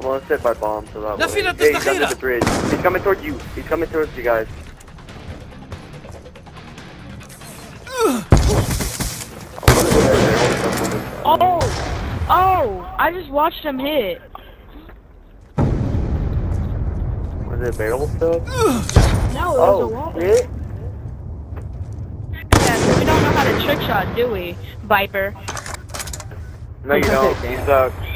I'm gonna set my bomb to that one. Hey, he's under the bridge. He's coming towards you. He's coming towards you guys. Oh! Oh! I just watched him hit. Was it a barrel stuff? No, it was a wall. Yeah, we don't know how to trick shot, do we, Viper? No, you don't. He's